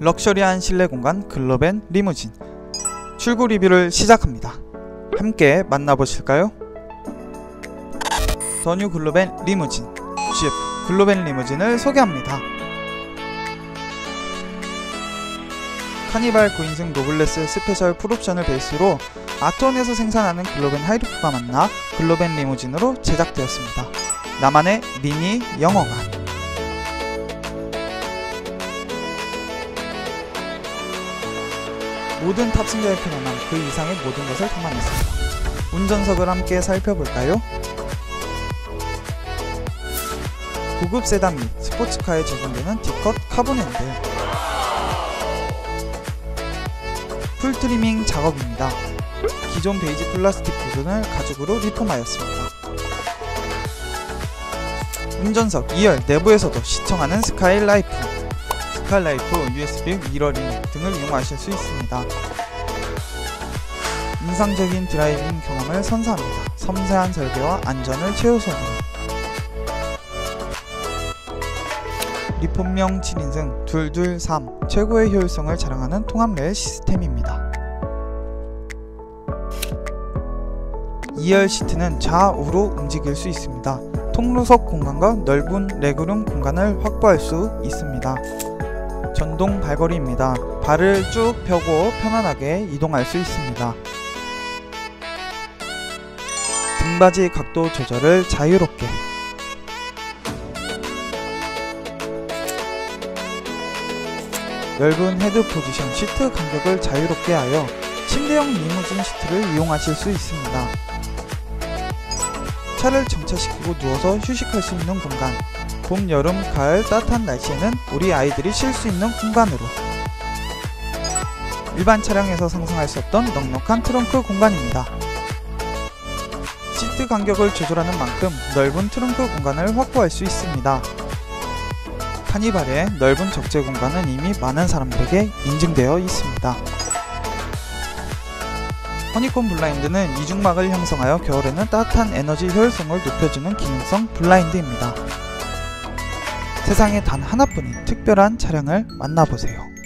럭셔리한 실내 공간 글로밴 리무진 출고 리뷰를 시작합니다. 함께 만나보실까요? 더 뉴 글로밴 리무진 GF 글로밴 리무진을 소개합니다. 카니발 9인승 노블레스 스페셜 풀옵션을 베이스로 아트원에서 생산하는 글로밴 하이루프가 만나 글로밴 리무진으로 제작되었습니다. 나만의 미니 영화관. 모든 탑승자의 편안함, 그 이상의 모든 것을 담아냈습니다. 운전석을 함께 살펴볼까요? 고급 세단 및 스포츠카에 적용되는 디컷 카본 핸들, 풀 트리밍 작업입니다. 기존 베이지 플라스틱 부분을 가죽으로 리폼하였습니다. 운전석 2열 내부에서도 시청하는 스카일 라이프, 스카일라이프, USB, 미러링 등을 이용하실 수 있습니다. 인상적인 드라이빙 경험을 선사합니다. 섬세한 설계와 안전을 최우선으로. 리폼형 7인승 223 최고의 효율성을 자랑하는 통합레일 시스템입니다. 2열 시트는 좌우로 움직일 수 있습니다. 통로석 공간과 넓은 레그룸 공간을 확보할 수 있습니다. 전동 발걸이입니다. 발을 쭉 펴고 편안하게 이동할 수 있습니다. 등받이 각도 조절을 자유롭게. 넓은 헤드 포지션 시트 간격을 자유롭게 하여 침대형 리무진 시트를 이용하실 수 있습니다. 차를 정차시키고 누워서 휴식할 수 있는 공간. 봄, 여름, 가을 따뜻한 날씨에는 우리 아이들이 쉴 수 있는 공간으로. 일반 차량에서 상상할 수 없던 넉넉한 트렁크 공간입니다. 시트 간격을 조절하는 만큼 넓은 트렁크 공간을 확보할 수 있습니다. 카니발의 넓은 적재 공간은 이미 많은 사람들에게 인증되어 있습니다. 허니콤 블라인드는 이중막을 형성하여 겨울에는 따뜻한 에너지 효율성을 높여주는 기능성 블라인드입니다. 세상에 단 하나뿐인 특별한 차량을 만나보세요.